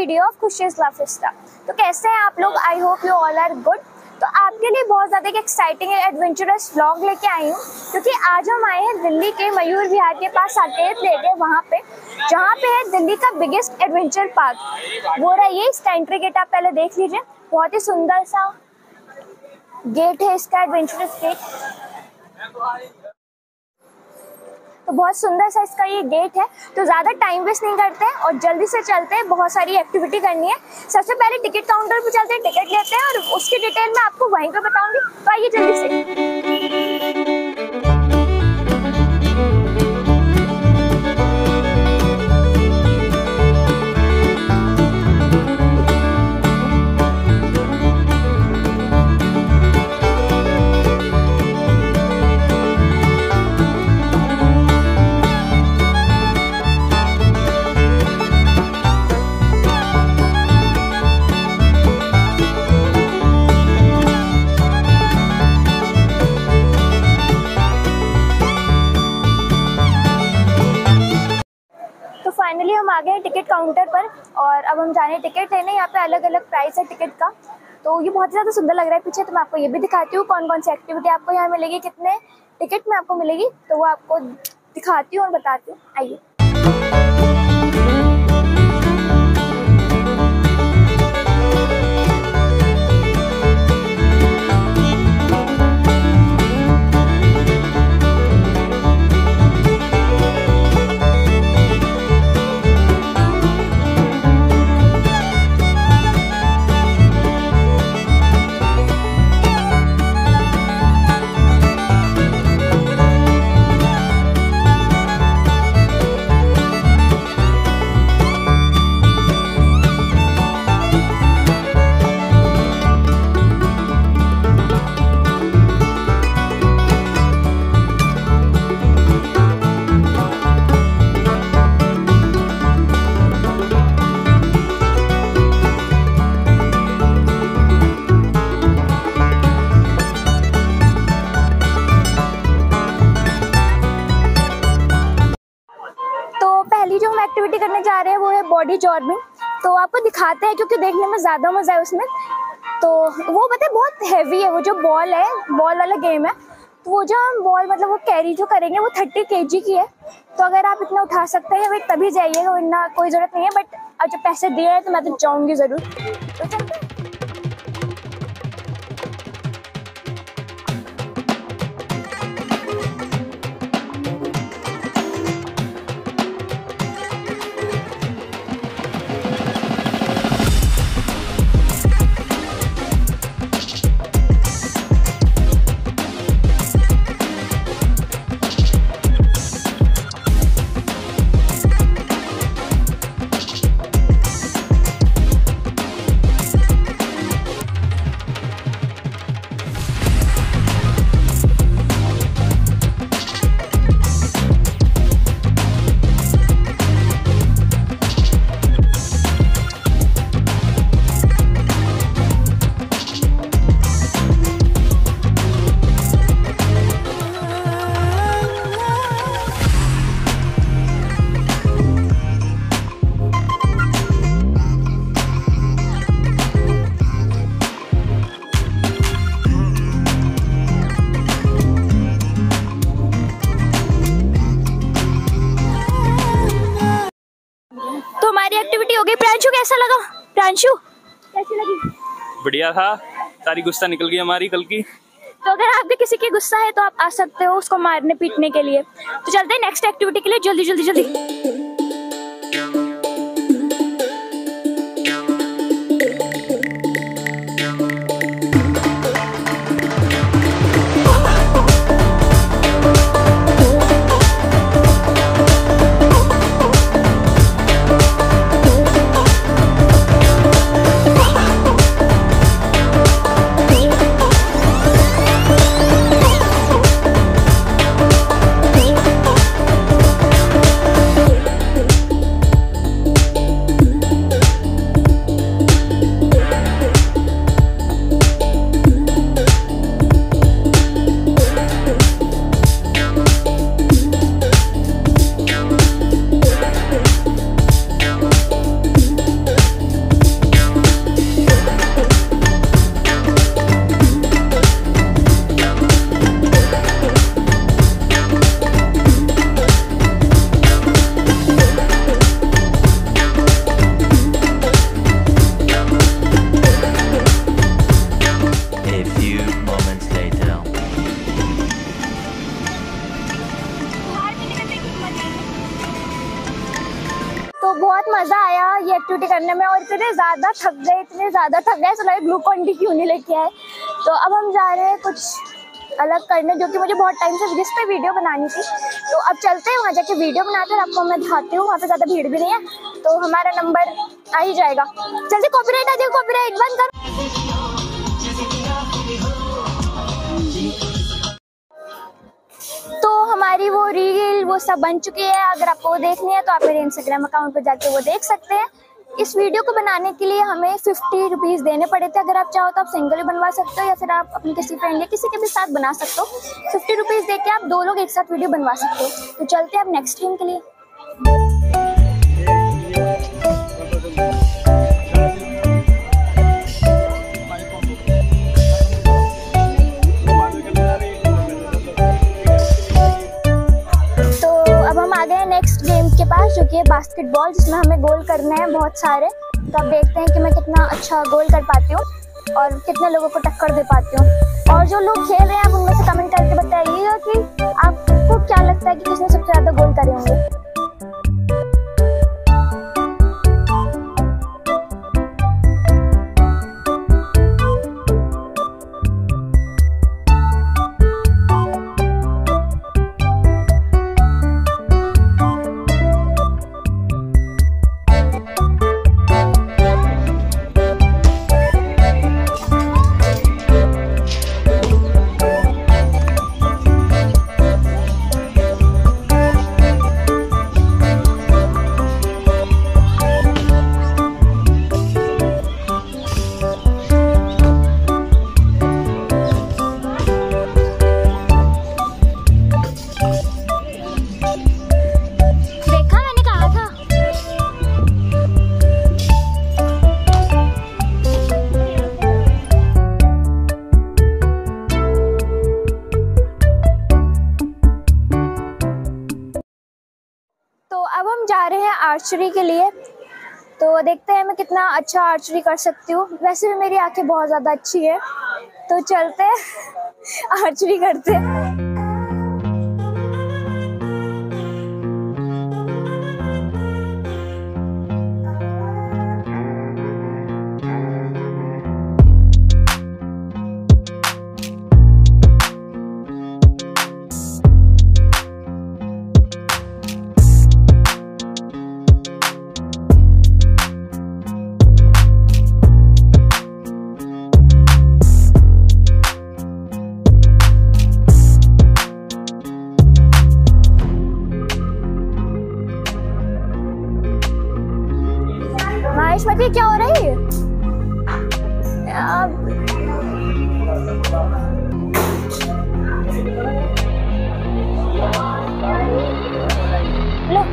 Video of Khushi's La Fiesta. तो कैसे हैं आप लोग, I hope you all are good. तो आपके लिए बहुत ज़्यादा एक एक्साइटिंग एडवेंचरस व्लॉग लेके आई हूँ, क्योंकि आज हम आए हैं दिल्ली के मयूर विहार के पास साकेत लेके, वहाँ पे जहाँ पे है दिल्ली का बिगेस्ट एडवेंचर पार्क। वो रहा ये, इसका एंट्री गेट आप पहले देख लीजिए, बहुत ही सुंदर सा गेट है इसका, एडवेंचरस गेट। तो बहुत सुंदर सा इसका ये गेट है। तो ज़्यादा टाइम वेस्ट नहीं करते हैं और जल्दी से चलते हैं, बहुत सारी एक्टिविटी करनी है। सबसे पहले टिकट काउंटर पे चलते हैं, टिकट लेते हैं और उसकी डिटेल मैं आपको वहीं पे बताऊंगी। तो आइए जल्दी से। फाइनली हम आ गए हैं टिकट काउंटर पर और अब हम जा रहे हैं टिकट लेने। यहाँ पे अलग अलग प्राइस है टिकट का, तो ये बहुत ही ज़्यादा सुंदर लग रहा है। पीछे तो मैं आपको ये भी दिखाती हूँ कौन कौन सी एक्टिविटी आपको यहाँ मिलेगी, कितने टिकट में आपको मिलेगी, तो वो आपको दिखाती हूँ और बताती हूँ। आइए। एक्टिविटी करने जा रहे हैं वो है बॉडी जॉर्बिंग, तो आपको दिखाते हैं क्योंकि देखने में ज़्यादा मज़ा है उसमें। तो वो पता है बहुत हैवी है, वो जो बॉल है, बॉल वाला गेम है। तो वो जो हम बॉल मतलब वो कैरी जो करेंगे वो 30 kg की है, तो अगर आप इतना उठा सकते हैं वेट तभी जाइएगा, वरना कोई ज़रूरत नहीं है। बट अब जो पैसे दिए हैं तो मैं तो जाऊँगी ज़रूर। तो चलते हैं। प्रांशु कैसा लगा? प्रांशु कैसी लगी? बढ़िया था, सारी गुस्सा निकल गई हमारी कल की। तो अगर आप भी किसी के गुस्सा है तो आप आ सकते हो उसको मारने पीटने के लिए। तो चलते हैं नेक्स्ट एक्टिविटी के लिए, जल्दी जल्दी जल्दी। एक्टिविटी करने में और इतने ज़्यादा थक गए तो लाइक ग्लूकोन डी क्यों नहीं लेके आए। तो अब हम जा रहे हैं कुछ अलग करने जो कि मुझे बहुत टाइम से जिस पे वीडियो बनानी थी। तो अब चलते हैं वहाँ जाके वीडियो बनाते हैं, आपको मैं दिखाती हूँ। वहाँ पर ज़्यादा भीड़ भी नहीं है तो हमारा नंबर आ ही जाएगा। जल्दी कॉपीराइट आ जाएगा, कॉपीराइट बंद कर। तो हमारी वो रील वो सब बन चुकी है, अगर आपको वो देखनी है तो आप मेरे इंस्टाग्राम अकाउंट पर जाके वो देख सकते हैं। इस वीडियो को बनाने के लिए हमें 50 रुपीज़ देने पड़े थे। अगर आप चाहो तो आप सिंगल भी बनवा सकते हो या फिर आप अपने किसी फ्रेंड या किसी के भी साथ बना सकते हो। 50 रुपीज़ दे के आप दो लोग एक साथ वीडियो बनवा सकते हो। तो चलते हैं आप नेक्स्ट गेम के लिए। नेक्स्ट गेम के पास जो कि है बास्केटबॉल, जिसमें हमें गोल करने हैं बहुत सारे। तो आप देखते हैं कि मैं कितना अच्छा गोल कर पाती हूँ और कितने लोगों को टक्कर दे पाती हूँ। और जो लोग खेल रहे हैं आप उनमें से कमेंट करके बताइएगा कि आपको क्या लगता है कि किसने सबसे ज़्यादा गोल करे होंगे। आर्चरी के लिए तो देखते हैं मैं कितना अच्छा आर्चरी कर सकती हूँ। वैसे भी मेरी आंखें बहुत ज़्यादा अच्छी है तो चलते हैं आर्चरी करते हैं। क्या हो रही है अब? लो।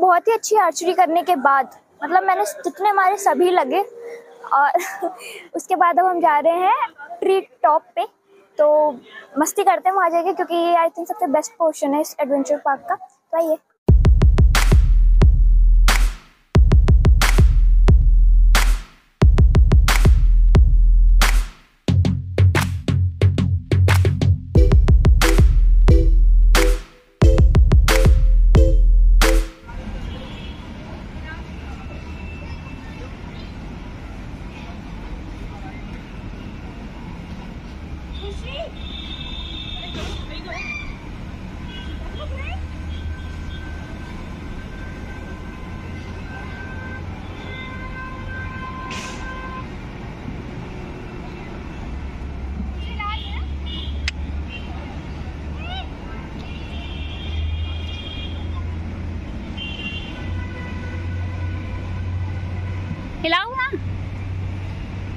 बहुत ही अच्छी आर्चरी करने के बाद मतलब मैंने जितने हमारे सभी लगे और उसके बाद अब हम जा रहे हैं ट्री टॉप पे। तो मस्ती करते हैं वहाँ जाके क्योंकि ये आई थिंक सबसे बेस्ट पोर्शन है इस एडवेंचर पार्क का। तो आइए।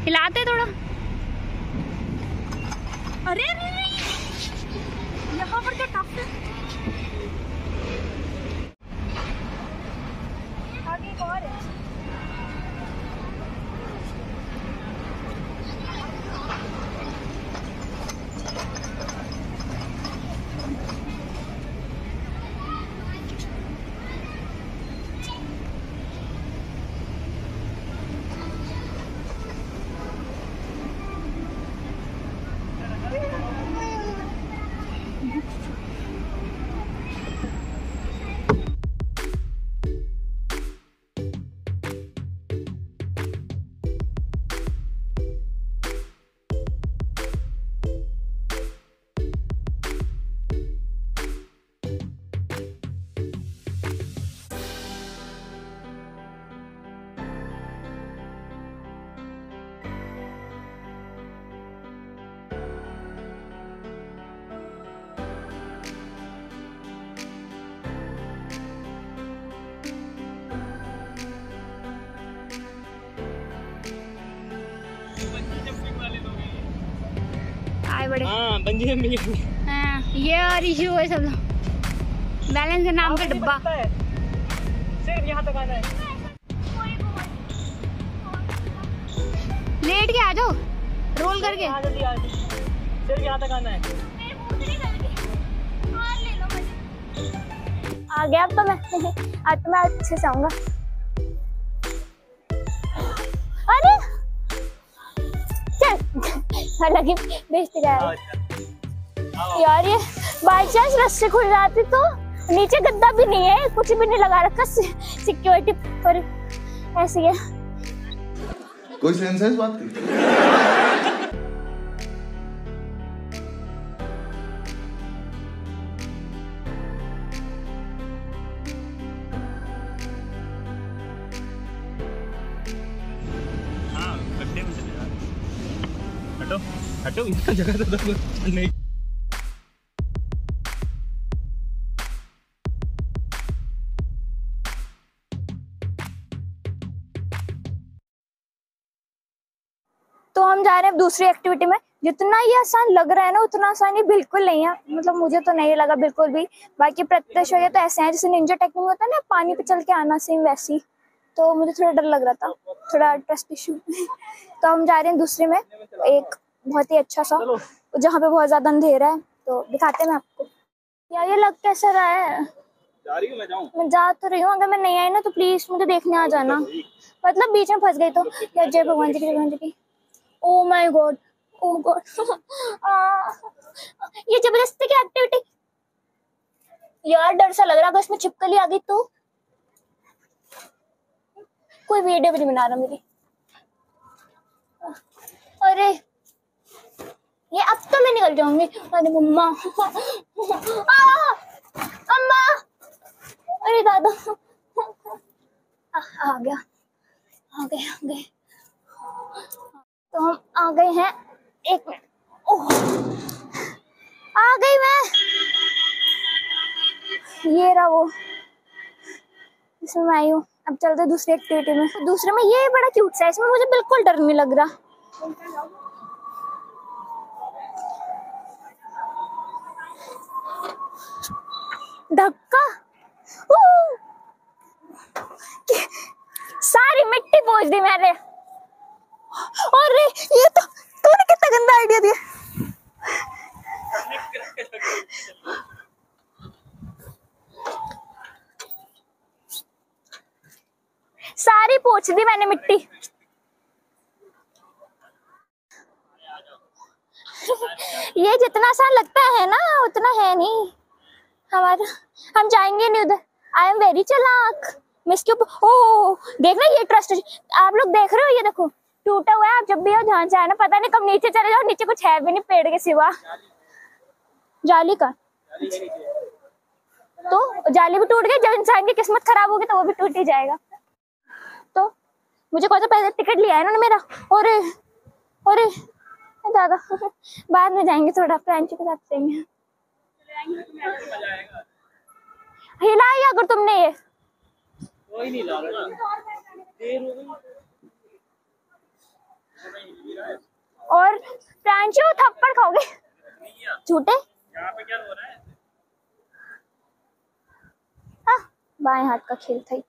हिलाते थोड़ा। अरे यहाँ पर क्या टफ है। got it. ये और इशू है सब लोग बैलेंस के नाम पे डब्बा सिर्फ यहाँ तक आना है। लेट के आ जाओ रोल करके सिर्फ यहाँ तक आना है। आ गया अब तो मैं अच्छे से आऊंगा। अरे हालांकि बेचते जा रहे यार ये बाई चांस रस्सी खुल जाती तो नीचे गद्दा भी नहीं है, कुछ भी नहीं लगा रखा सिक्योरिटी पर ऐसे है। कोई सेंस है इस बात की? हटो हटो इतना जगह तो नहीं। तो हम जा रहे हैं दूसरी एक्टिविटी में। जितना ये आसान लग रहा है ना उतना आसान ये बिल्कुल नहीं है, मतलब मुझे तो नहीं लगा बिल्कुल भी। बाकी प्रत्यक्ष वगैरह तो ऐसे हैं जैसे निंजा टेक्निक होता है ना पानी पे चल के आना, सेम वैसी। तो मुझे थोड़ा डर लग रहा था, थोड़ा ट्रस्ट इशू। तो हम जा रहे हैं दूसरे में, एक बहुत ही अच्छा सा जहाँ पे बहुत ज्यादा अंधेरा है। तो दिखाते हैं मैं आपको। यार ये लग कैसा रहा है? मैं जा तो रही हूँ, अगर मैं नहीं आई ना तो प्लीज मुझे देखने आ जाना। मतलब बीच में फंस गई तो यार जय भगवान जी की, भगवान जी की। Oh my God, oh God. ये जबरदस्ती की एक्टिविटी यार डर सा लग रहा। अगर इसमें छिपकली आ गई तो कोई वीडियो भी नहीं बना रहा मेरी। अरे ये अब तो मैं निकल जाऊंगी। अरे मम्मा अम्मा, अरे दादा आ गया आ गया आ गया। तो हम आ गए हैं, एक मिनट। ओह आ गई मैं, ये रहा वो इसमें मैं आई हूँ। अब चलते दूसरी एक्टिविटी में। दूसरे में ये बड़ा क्यूट सा है, इसमें मुझे बिल्कुल डर नहीं लग रहा। धक्का, सारी मिट्टी पोंछ दी मैंने। अरे ये तो तूने कितना गंदा आइडिया दिया। सारी पोंछ दी मैंने मिट्टी। ये जितना आसान लगता है ना उतना है नहीं हमारा। हम जाएंगे नहीं उधर। आई एम वेरी चालाक मिस क्यूब। ओ देखना ये ट्रस्ट आप लोग देख रहे हो, ये देखो टूटा हुआ है। आप जब भी हो ध्यान से आना, पता नहीं कब नीचे चले जाओ। नीचे कुछ है भी नहीं पेड़ के सिवा। जाली का तो जाली भी टूट गई। जब इंसान की किस्मत खराब होगी तो वो भी टूट ही जाएगा। तो मुझे कौन सा पैसे टिकट लिया है ना मेरा। और दादा बाद में जाएंगे, थोड़ा फ्रेंच के साथ जाएंगे। हिलाया अगर तुमने ये और प्रांशु थप्पड़ खाओगे झूठे। यहाँ पे क्या हो रहा है? बाएं हाथ का खेल था।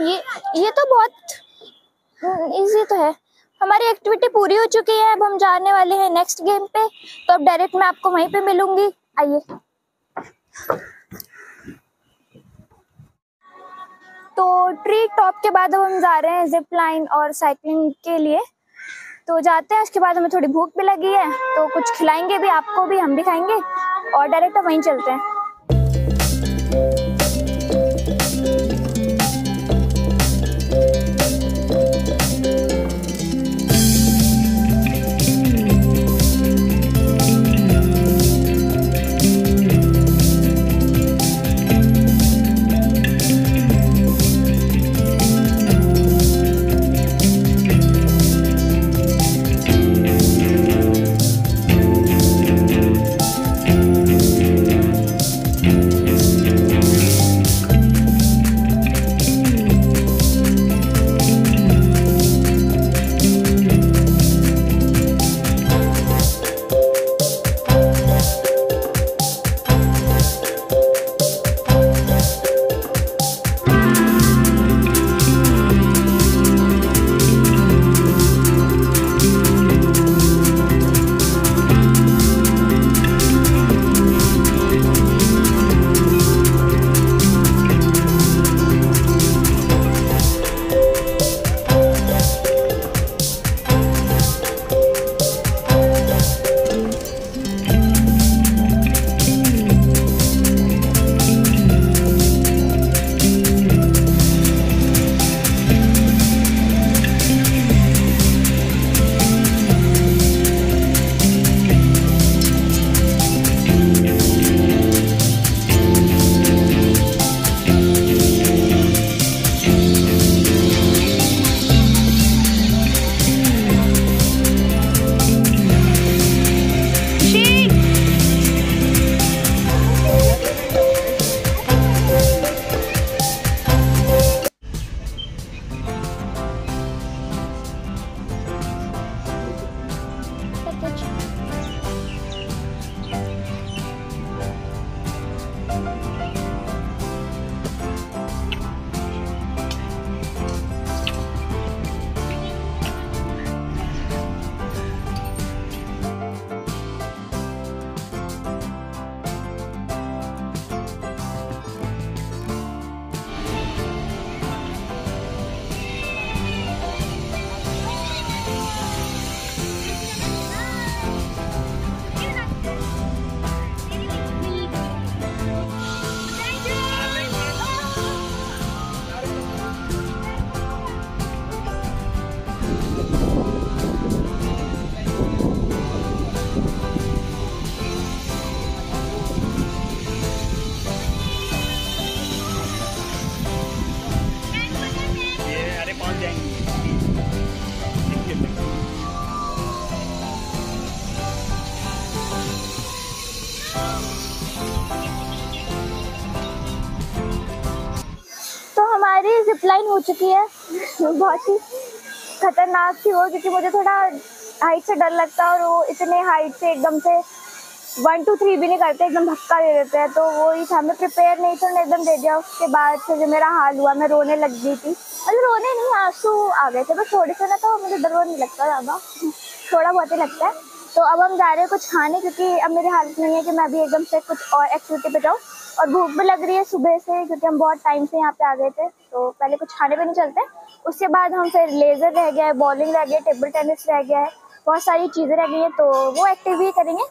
ये तो बहुत इजी तो है। हमारी एक्टिविटी पूरी हो चुकी है, अब हम जाने वाले हैं नेक्स्ट गेम पे, तो अब डायरेक्ट मैं आपको वहीं पे मिलूंगी। आइए, तो ट्री टॉप के बाद अब हम जा रहे हैं जिप लाइन और साइकिलिंग के लिए, तो जाते हैं। उसके बाद हमें थोड़ी भूख भी लगी है, तो कुछ खिलाएंगे भी, आपको भी, हम भी खाएंगे और डायरेक्ट अब वहीं चलते हैं। जिप लाइन हो चुकी है, बहुत ही खतरनाक थी वो, क्योंकि मुझे थोड़ा हाइट से डर लगता है और वो इतने हाइट से एकदम से 1 2 3 भी नहीं करते, एकदम धक्का दे देते हैं, तो वो ही था। मैं प्रिपेयर नहीं थी, उन्होंने एकदम दे दिया। उसके बाद से जो मेरा हाल हुआ, मैं रोने लग गई थी, मतलब रोने नहीं, आंसू आ गए थे बस थोड़े से ना, तो मुझे डर नहीं लगता ज़्यादा, थोड़ा बहुत ही लगता है। तो अब हम जा रहे हैं कुछ खाने, क्योंकि अब मेरी हालत नहीं है कि मैं अभी एकदम से कुछ और एक्टिविटी पे जाऊँ, और भूख भी लग रही है सुबह से, क्योंकि हम बहुत टाइम से यहाँ पे आ गए थे। तो पहले कुछ खाने पे नहीं चलते, उसके बाद हम फिर लेज़र रह गया है, बॉलिंग रह गया, टेबल टेनिस रह गया है, बहुत सारी चीज़ें रह गई हैं, तो वो एक्टिविटी करेंगे।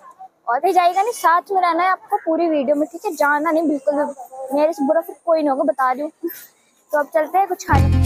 और फिर जाएगा नहीं, साथ में रहना है आपको पूरी वीडियो में, ठीक है, जाना नहीं बिल्कुल भी, मेरे से बुरा फिर कोई नहीं होगा, बता दूँ। तो अब चलते हैं कुछ खाने।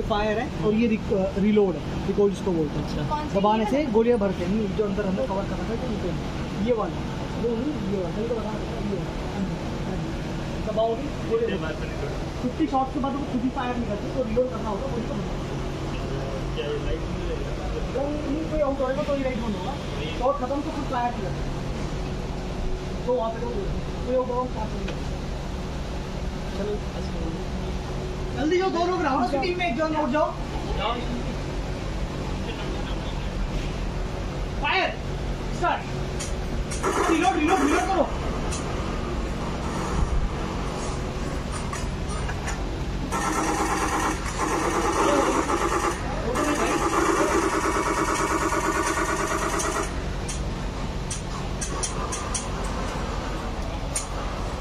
जो फायर है और ये रिलोड है, रिकॉल जिसको बोलते हैं। दबाने से गोलियां भरते हैं, जो अंदर हमने कवर करना था कि ये वाला वो ये वाला तो बता दबाओगे गोलियां भरते हैं। 50 शॉट के बाद वो खुद ही फायर नहीं करते, तो रिलोड करना होगा। कोई कोई आउट होगा तो राइट ऑन होगा, शॉट खत्म तो खुद फायर किया तो वहाँ पे कोई और चलो जल्दी जाओ, दोनों ग्राउंड की टीम में एक जन उठ जाओ। Fire start, reload reload reload करो।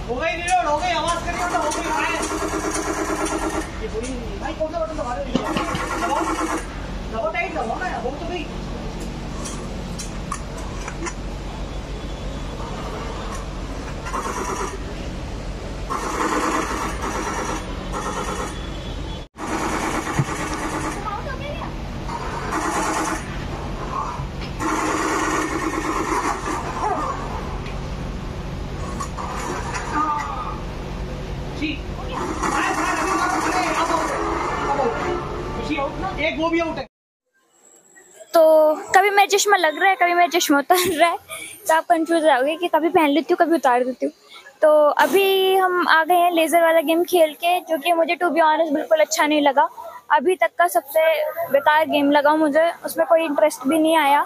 हो गई रिलोड, हो गई, आवाज करिए तो हो गई फायर। भाई कौन सा बटन दबा रहे हो? दबाओ दबाओ, टाइट दबाओ ना, वो तो भाई तो कभी मेरा चश्मा लग रहा है, कभी मेरा चश्मा उतर रहा है, तो आप कंफ्यूज रहोगे कि कभी पहन लेती हूँ कभी उतार देती हूँ। तो अभी हम आ गए हैं लेज़र वाला गेम खेल के, जो कि मुझे टू बी ऑनेस्ट बिल्कुल अच्छा नहीं लगा। अभी तक का सबसे बेकार गेम लगा मुझे, उसमें कोई इंटरेस्ट भी नहीं आया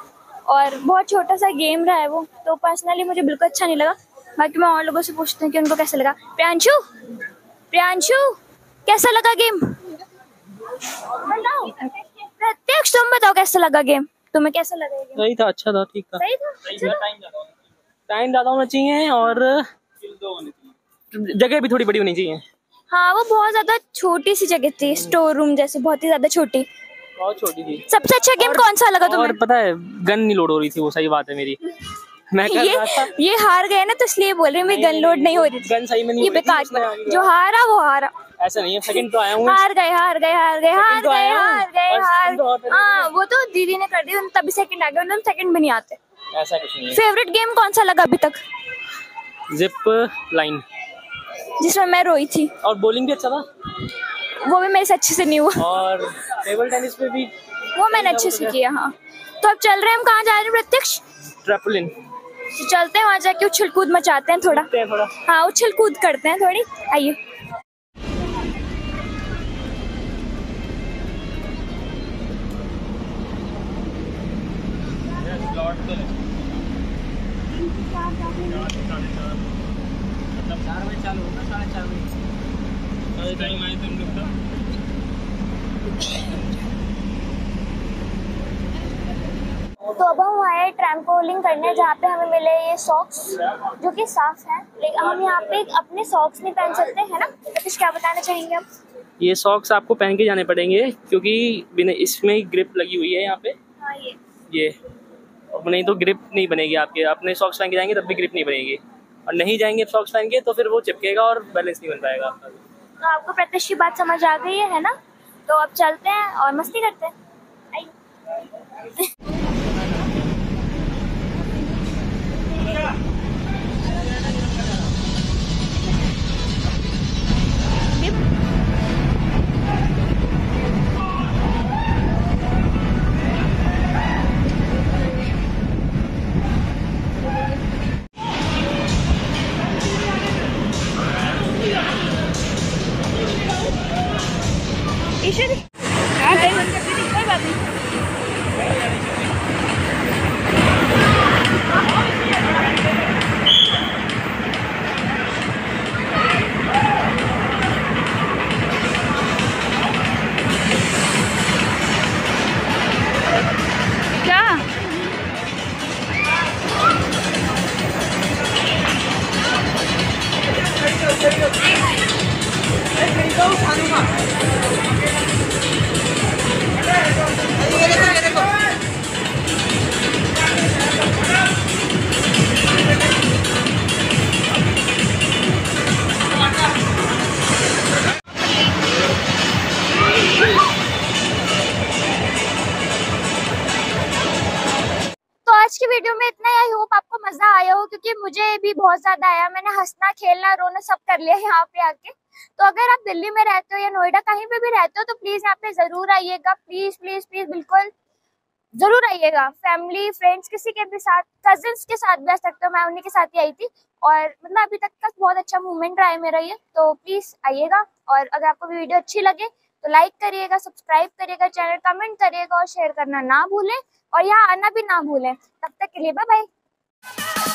और बहुत छोटा सा गेम रहा है वो, तो पर्सनली मुझे बिल्कुल अच्छा नहीं लगा। बाकी मैं और लोगों से पूछती हूँ कि उनको कैसा लगा। प्रियांशु, प्रियांशु कैसा लगा गेम? प्रत्यक्ष तुम बताओ कैसा लगा गेम, तुम्हें कैसा लगा? सही था, अच्छा था, ठीक था, सही था। टाइम ज्यादा होना चाहिए और जगह भी थोड़ी बड़ी होनी चाहिए। हाँ वो बहुत ज्यादा छोटी सी जगह थी, स्टोर रूम जैसे, बहुत ही ज्यादा छोटी, बहुत छोटी थी। सबसे अच्छा गेम कौन सा लगा तुम्हें? और पता है गन नहीं लोड हो रही थी, वो सही बात है मेरी। मैं ये हार गए ना तो इसलिए बोल रही, गन लोड नहीं हो रही थी, गन सही में नहीं, ये बेकार, जो हारा वो हारा। ऐसा नहीं है, सेकंड तो आया हूं, हार गए। हां वो तो दीदी ने कर दी, उन तभी सेकंड आ गए, उन सेकंड भी नहीं आते, ऐसा कुछ नहीं है। फेवरेट गेम कौन सा लगा अभी तक? जिप लाइन, जिसमें मैं रोई थी। और बॉलिंग भी अच्छा था, वो भी मेरे से अच्छे से नहीं हुआ। और टेबल टेनिस पे भी वो मैंने अच्छे से किया। हां तो अब चल रहे हैं हम, कहां जा रहे हैं प्रत्यक्ष? ट्रैपलिन चलते हैं, वहां जाके उछल कूद मचाते हैं थोड़ा। हाँ उछल कूद करते हैं थोड़ी, आइए। तो अब हम आए ट्रैम्पोलिन करने, जहाँ पे हमें मिले ये सॉक्स जो कि साफ हैं, लेकिन हम यहाँ पे अपने सॉक्स नहीं पहन सकते है ना, कुछ क्या बताना चाहेंगे हम? ये सॉक्स आपको पहन के जाने पड़ेंगे क्योंकि बिना इसमें ग्रिप लगी हुई है यहाँ पे। हाँ ये नहीं तो ग्रिप नहीं बनेगी आपके, अपने सॉक्स पहन के जाएंगे तब भी ग्रिप नहीं बनेगी, और नहीं जाएंगे सॉक्स पहन के तो फिर वो चिपकेगा और बैलेंस नहीं बन पाएगा आपका। तो आपको प्रत्यक्ष की बात समझ आ गई है ना, तो अब चलते हैं और मस्ती करते हैं। Let's go, Hanuma. वीडियो में इतना। आई होप आपको मजा आया हो, क्योंकि मुझे भी बहुत ज्यादा आया। मैंने हंसना, खेलना, रोना सब कर लिया यहाँ पे आके। तो अगर आप दिल्ली में रहते हो या नोएडा कहीं पे भी रहते हो तो प्लीज यहाँ पे जरूर आइएगा। प्लीज प्लीज प्लीज बिल्कुल जरूर आइएगा। फैमिली, फ्रेंड्स, किसी के भी साथ, कजिन्स के साथ भी आ सकते हो। मैं उन्हीं के साथ ही आई थी और मतलब अभी तक का बहुत अच्छा मूवमेंट रहा है मेरा ये। तो प्लीज आइएगा और अगर आपको भी वीडियो अच्छी लगे तो लाइक करिएगा, सब्सक्राइब करिएगा चैनल, कमेंट करिएगा और शेयर करना ना भूलें और यहाँ आना भी ना भूलें। तब तक के लिए बाय बाय।